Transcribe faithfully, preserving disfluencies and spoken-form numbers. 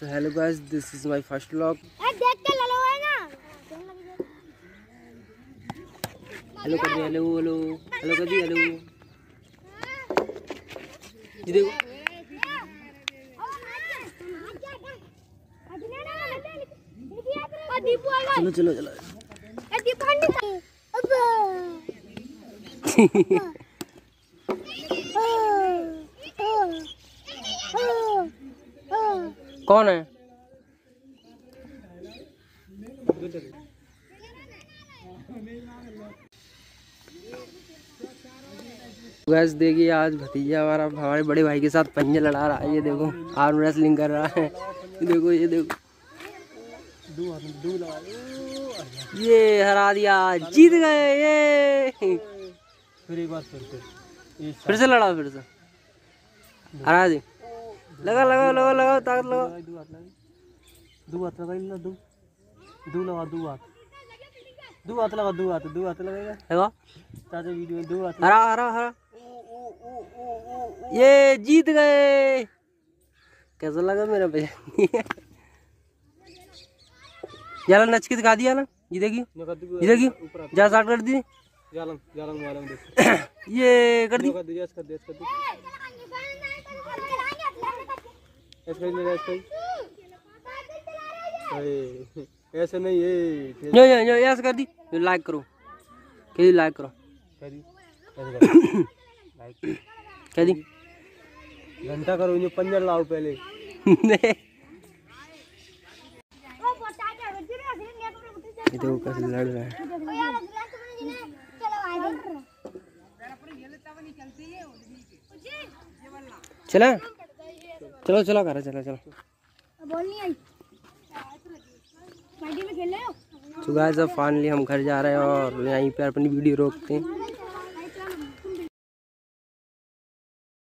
So hello guys, this is my first vlog. Hello कर दी, hello hello hello कर दी, हेलो ये देखो। चलो चलो चलो कौन है? गैस देखिए, आज भतीजा हमारा हमारे बड़े भाई के साथ पंजे लड़ा रहा है। ये देखो आर्म रेसलिंग कर रहा है। ये देखो ये देखो ये हरा दिया, जीत गए। ये फिर एक बार फिर से फिर से लड़ा, फिर से हरा दी। लगा लगा लगा लगा ताकत लगा। दो हाथ लगा, इतना दो दो लगा, दो हाथ दो हाथ लगा, दो हाथ दो हाथ लगाएगा लगा ताजा वीडियो में। दो हाथ हरा हरा हरा, ये जीत गए। कैसा लगा मेरा भैया? जाला नच के दिखा दिया ना। ये देखिए ये देखिए, जा साट कर दी, जालम जालम वालम देखो, ये कर दी, जस कर जस कर दी, ऐसे नहीं ऐसे नहीं ऐसे नहीं, ये नो नो ऐसे कर दी। लाइक करो, कहीं लाइक करो, कर दी लाइक, कर दी घंटा करो, ये पंजर लाओ पहले। ये देखो कैसे लड़ रहा है। चला चलो चलो कर चलो चलो तो गाइस, अब फाइनली हम घर जा रहे हैं और यहीं पर अपनी वीडियो रोकते हैं।